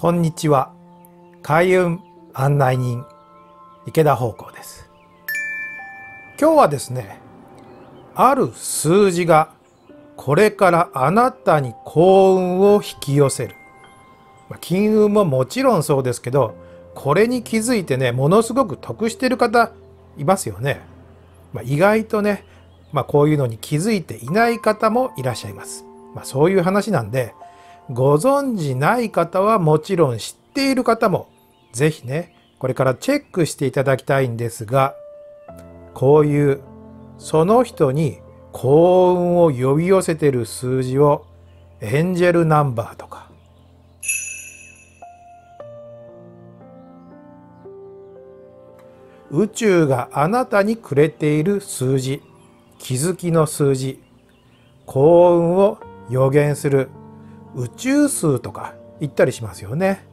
こんにちは。開運案内人池田宝光です。今日はですね、ある数字がこれからあなたに幸運を引き寄せる、金運ももちろんそうですけど、これに気づいてね、ものすごく得してる方いますよね。意外とね、こういうのに気づいていない方もいらっしゃいます。そういう話なんで、ご存じない方はもちろん、知っている方も是非ね、これからチェックしていただきたいんですが、こういうその人に幸運を呼び寄せてる数字をエンジェルナンバーとか宇宙があなたにくれている数字、気づきの数字、幸運を予言する宇宙数とか言ったりしますよね。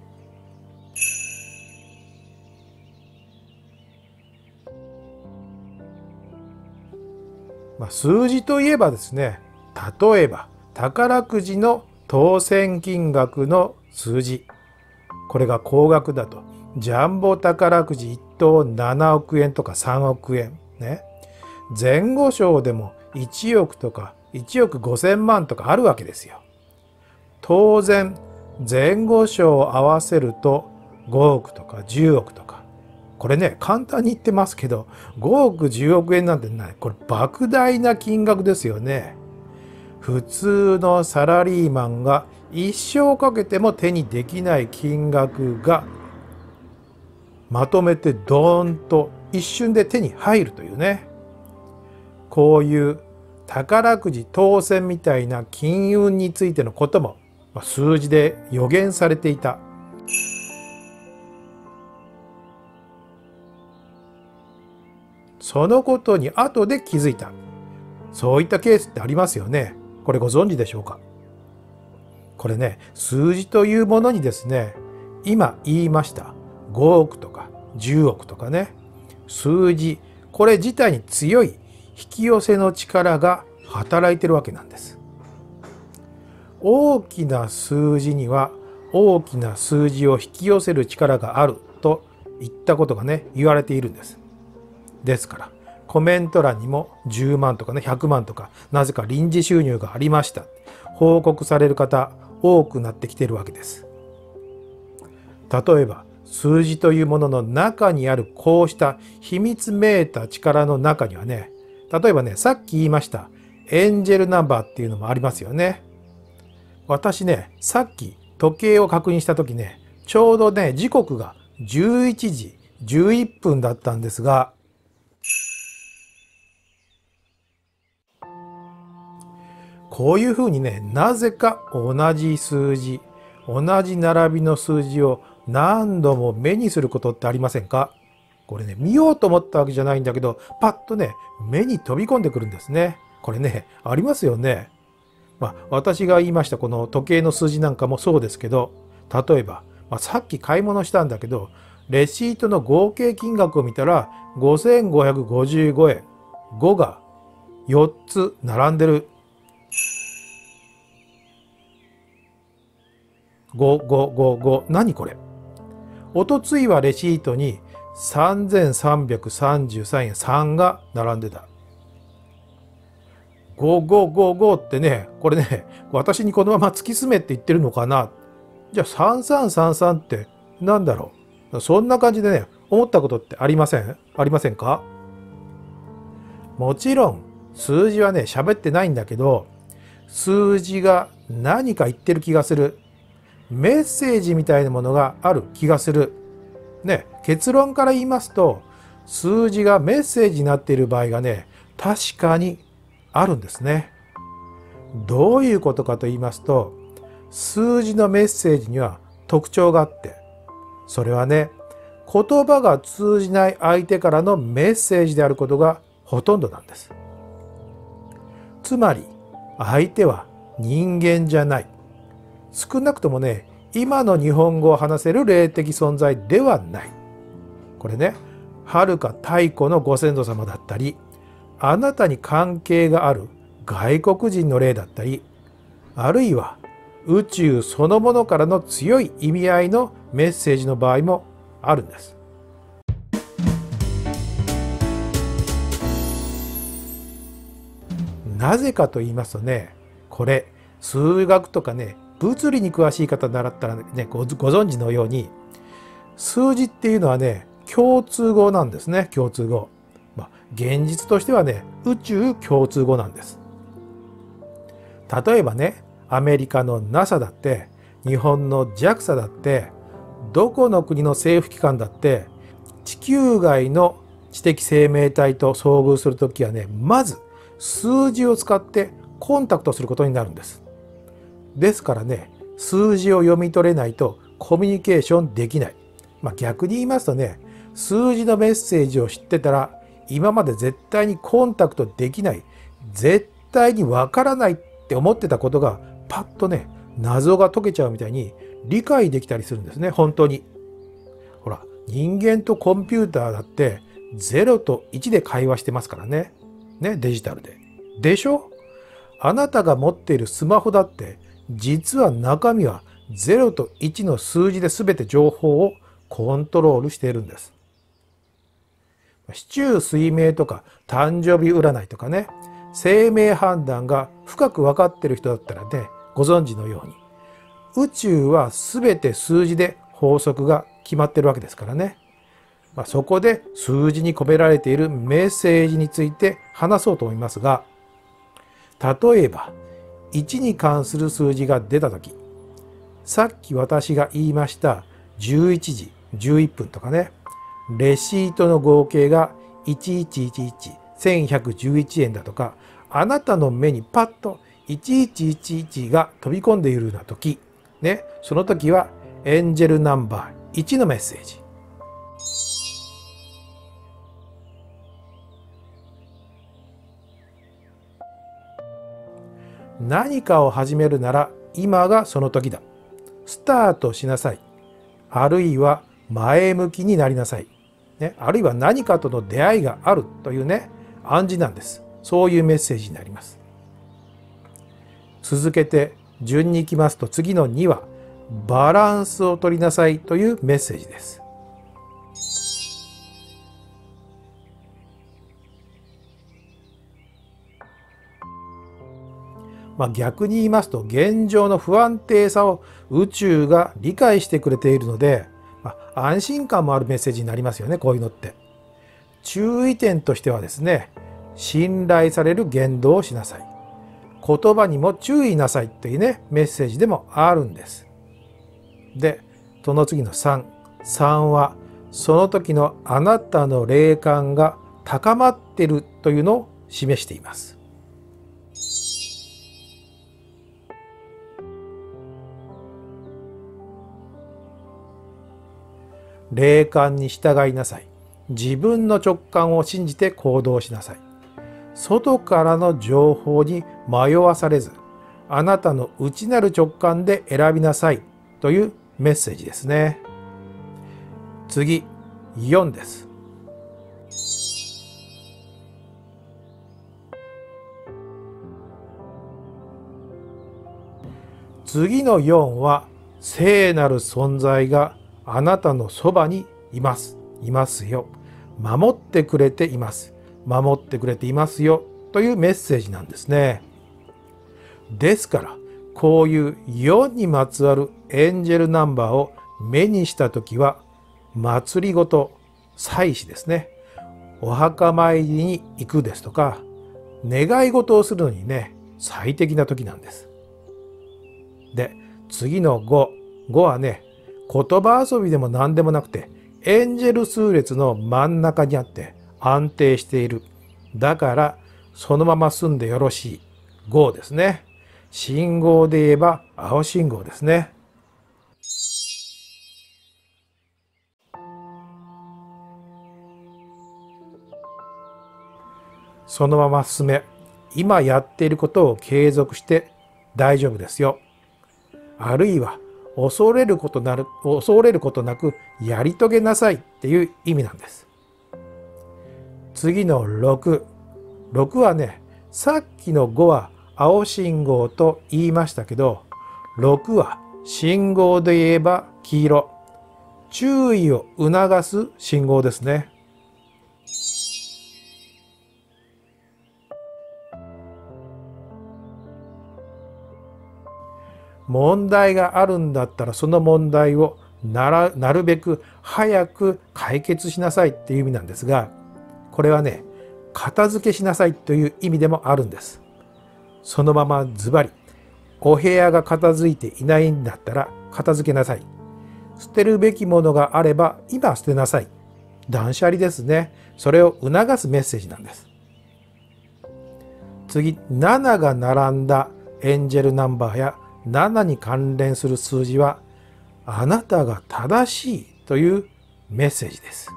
数字といえばですね、例えば宝くじの当選金額の数字、これが高額だとジャンボ宝くじ1等7億円とか3億円ね、前後賞でも1億とか1億5000万とかあるわけですよ。当然前後賞を合わせると5億とか10億とか、これね、簡単に言ってますけど、5億10億円なんてない、これ莫大な金額ですよね。普通のサラリーマンが一生かけても手にできない金額がまとめてドーンと一瞬で手に入るというね、こういう宝くじ当選みたいな金運についてのことも数字で予言されていた。そのことに後で気づいた、そういったケースってありますよね。これご存知でしょうか。これね、数字というものにですね、今言いました5億とか10億とかね、数字、これ自体に強い引き寄せの力が働いてるわけなんです。大きな数字には大きな数字を引き寄せる力があるといったことがね、言われているんです。ですからコメント欄にも10万とかね、100万とか、なぜか臨時収入がありました報告される方多くなってきてるわけです。例えば数字というものの中にあるこうした秘密めいた力の中にはね、例えばね、さっき言いましたエンジェルナンバーっていうのもありますよね。私ね、さっき時計を確認した時ね、ちょうどね、時刻が11時11分だったんですが、こういうふうにね、なぜか同じ数字、同じ並びの数字を何度も目にすることってありませんか？これね、見ようと思ったわけじゃないんだけど、パッとね、目に飛び込んでくるんですね。これね、ありますよね。私が言いましたこの時計の数字なんかもそうですけど、例えば、さっき買い物したんだけど、レシートの合計金額を見たら、5555円、5が4つ並んでる。5555、何これ。おとついはレシートに3333円3が並んでた。5555ってね、これね、私にこのまま突き進めって言ってるのかな。じゃあ3333って何だろう。そんな感じでね、思ったことってありませんか？もちろん数字はね、喋ってないんだけど、数字が何か言ってる気がする。メッセージみたいなものがある気がする、ね、結論から言いますと、数字がメッセージになっている場合がね、確かにあるんですね。どういうことかと言いますと、数字のメッセージには特徴があって、それはね、言葉が通じない相手からのメッセージであることがほとんどなんです。つまり相手は人間じゃない。少なくともね、今の日本語を話せる霊的存在ではない。これね、はるか太古のご先祖様だったり、あなたに関係がある外国人の霊だったり、あるいは宇宙そのものからの強い意味合いのメッセージの場合もあるんです。なぜかと言いますとね、これ数学とかね、物理に詳しい方習ったらね、ご存知のように数字っていうのはね、共通語なんですね。共通語、現実としてはね、宇宙共通語なんです。例えばね、アメリカの NASA だって日本の JAXA だってどこの国の政府機関だって地球外の知的生命体と遭遇するときはね、まず数字を使ってコンタクトすることになるんです。ですからね、数字を読み取れないとコミュニケーションできない。逆に言いますとね、数字のメッセージを知ってたら今まで絶対にコンタクトできない、絶対にわからないって思ってたことがパッとね、謎が解けちゃうみたいに理解できたりするんですね。本当にほら、人間とコンピューターだって0と1で会話してますからね。デジタルで。でしょ？あなたが持っているスマホだって実は中身は0と1の数字で全て情報をコントロールしているんです。市中水明とか誕生日占いとかね、生命判断が深く分かっている人だったらね、ご存知のように宇宙は全て数字で法則が決まっているわけですからね。そこで数字に込められているメッセージについて話そうと思いますが、例えば1に関する数字が出た時、さっき私が言いました11時11分とかね、レシートの合計が1111111円だとか、あなたの目にパッと1111が飛び込んでいるような時ね、その時はエンジェルナンバー1のメッセージ。何かを始めるなら今がその時だ。スタートしなさい。あるいは前向きになりなさい。あるいは何かとの出会いがあるというね、暗示なんです。そういうメッセージになります。続けて順にいきますと、次の2はバランスを取りなさいというメッセージです。逆に言いますと、現状の不安定さを宇宙が理解してくれているので、安心感もあるメッセージになりますよね、こういうのって。注意点としてはですね、信頼される言動をしなさい。言葉にも注意なさいというね、メッセージでもあるんです。で、その次の3。3は、その時のあなたの霊感が高まっているというのを示しています。霊感に従いなさい。自分の直感を信じて行動しなさい。外からの情報に迷わされず、あなたの内なる直感で選びなさいというメッセージですね。次、4です。次の4は、聖なる存在があなたのそばにいます。いますよ。守ってくれています。守ってくれていますよ。というメッセージなんですね。ですから、こういう4にまつわるエンジェルナンバーを目にしたときは、祭りごと、祭祀ですね。お墓参りに行くですとか、願い事をするのにね、最適な時なんです。で、次の5。5はね、言葉遊びでも何でもなくて、エンジェル数列の真ん中にあって安定している。だからそのまま進んでよろしい。5ですね。信号で言えば青信号ですね。そのまま進め。今やっていることを継続して大丈夫ですよ。あるいは、恐れることなくやり遂げなさいっていう意味なんです。次の6。6はね、さっきの5は青信号と言いましたけど、6は信号で言えば黄色。注意を促す信号ですね。問題があるんだったらその問題をなるべく早く解決しなさいっていう意味なんですが、これはね、片付けしなさいという意味でもあるんです。そのままズバリ、お部屋が片付いていないんだったら片付けなさい。捨てるべきものがあれば今捨てなさい。断捨離ですね。それを促すメッセージなんです。次、7が並んだエンジェルナンバーや7に関連する数字は、あなたが正しいというメッセージです。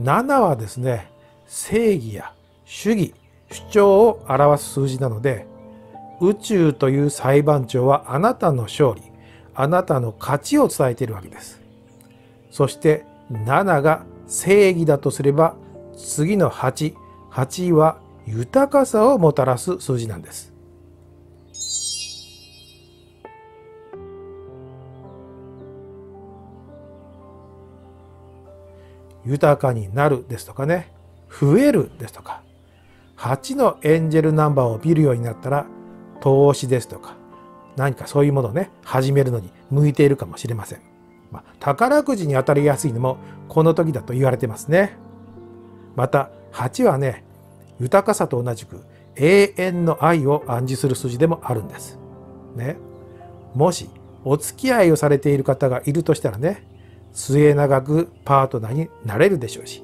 7はですね、正義や主義、主張を表す数字なので、宇宙という裁判長はあなたの勝利、あなたの勝ちを伝えているわけです。そして7が正義だとすれば、次の8、8は豊かさをもたらす数字なんです。豊かになるですとかね、増えるですとか、8のエンジェルナンバーを見るようになったら、投資ですとか、何かそういうものをね、始めるのに向いているかもしれません。宝くじに当たりやすいのもこの時だと言われてますね。また8はね、豊かさと同じく永遠の愛を暗示する数字でもあるんです。ね、もしお付き合いをされている方がいるとしたらね、末永くパートナーになれるでしょうし、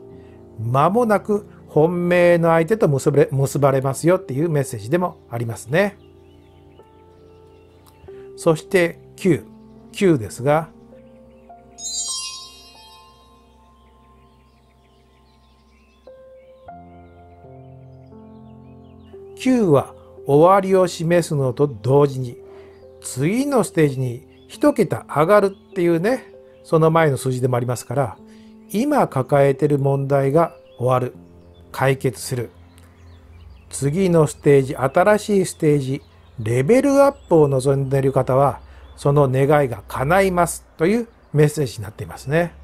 間もなく本命の相手と結ばれますよっていうメッセージでもありますね。そして9、9ですが、9は終わりを示すのと同時に、次のステージに1桁上がるっていうね、その前の数字でもありますから、今抱えている問題が終わる、解決する。次のステージ、新しいステージ、レベルアップを望んでいる方は、その願いが叶いますというメッセージになっていますね。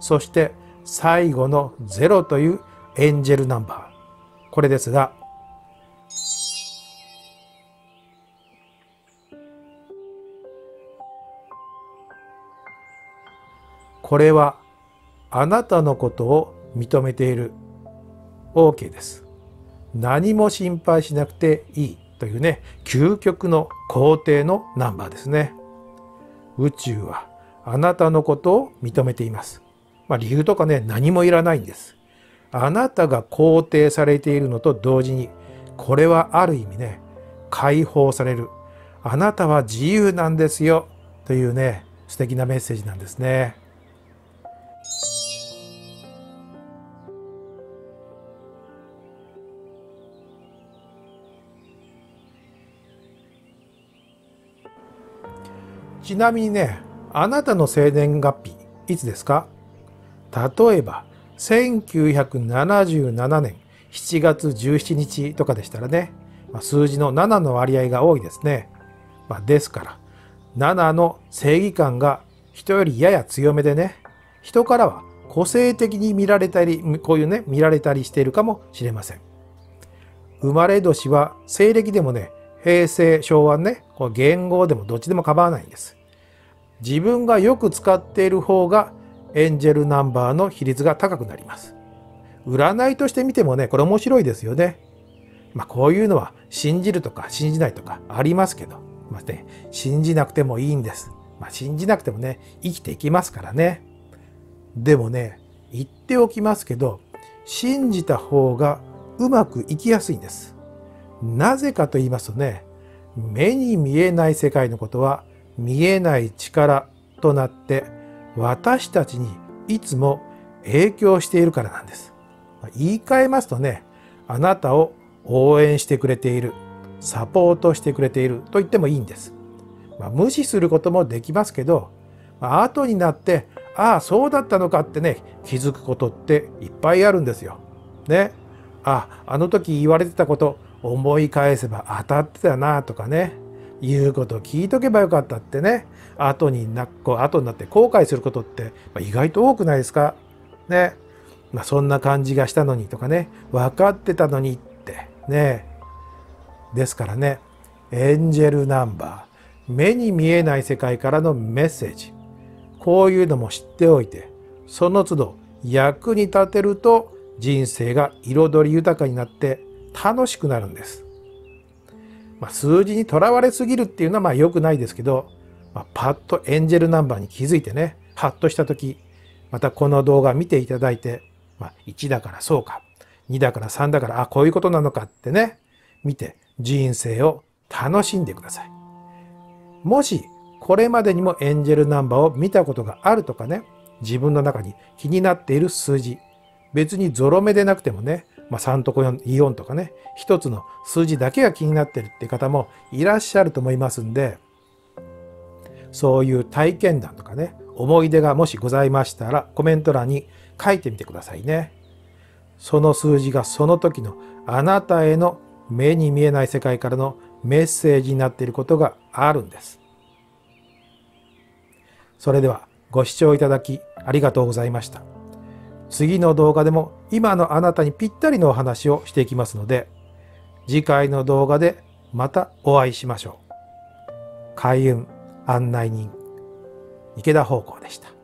そして最後の0というエンジェルナンバー。これですが、これはあなたのことを認めている。 OK です。何も心配しなくていいというね、究極の肯定のナンバーですね。宇宙はあなたのことを認めています。理由とかね、何もいらないんです。あなたが肯定されているのと同時に、これはある意味ね、解放される。あなたは自由なんですよというね、素敵なメッセージなんですね。ちなみにね、あなたの生年月日いつですか？例えば1977年7月17日とかでしたらね、数字の7の割合が多いですね。ですから7の正義感が人よりやや強めでね、人からは個性的に見られたり、こういうね、見られたりしているかもしれません。生まれ年は西暦でもね、平成、昭和ね、こう元号でもどっちでも構わないんです。自分がよく使っている方がエンジェルナンバーの比率が高くなります。占いとして見てもね、これ面白いですよね。こういうのは信じるとか信じないとかありますけど、信じなくてもいいんです。信じなくてもね、生きていきますからね。でもね、言っておきますけど、信じた方がうまくいきやすいんです。なぜかと言いますとね、目に見えない世界のことは見えない力となって私たちにいつも影響しているからなんです。言い換えますとね、あなたを応援してくれている、サポートしてくれていると言ってもいいんです。無視することもできますけど、後になってああそうだったのかってね、気づくことっていっぱいあるんですよ。ね、あの時言われてたこと思い返せば当たってたなとかね、言うこと聞いとけばよかったってね、後になって後悔することって意外と多くないですかね。そんな感じがしたのにとかね、分かってたのにってね。ですからね、エンジェルナンバー、目に見えない世界からのメッセージ、こういうのも知っておいて、その都度役に立てると人生が彩り豊かになって楽しくなるんです。数字にとらわれすぎるっていうのは良くないですけど、パッとエンジェルナンバーに気づいてね、ハッとした時、またこの動画見ていただいて、1だからそうか、2だから3だから、あ、こういうことなのかってね、見て人生を楽しんでください。もしこれまでにもエンジェルナンバーを見たことがあるとかね、自分の中に気になっている数字、別にゾロ目でなくてもね、3とか4とかね、一つの数字だけが気になってるっていう方もいらっしゃると思いますんで、そういう体験談とかね、思い出がもしございましたらコメント欄に書いてみてくださいね。その数字がその時のあなたへの目に見えない世界からのメッセージになっていることがあるんです。それではご視聴いただきありがとうございました。次の動画でも今のあなたにぴったりのお話をしていきますので、次回の動画でまたお会いしましょう。開運案内人池田方向でした。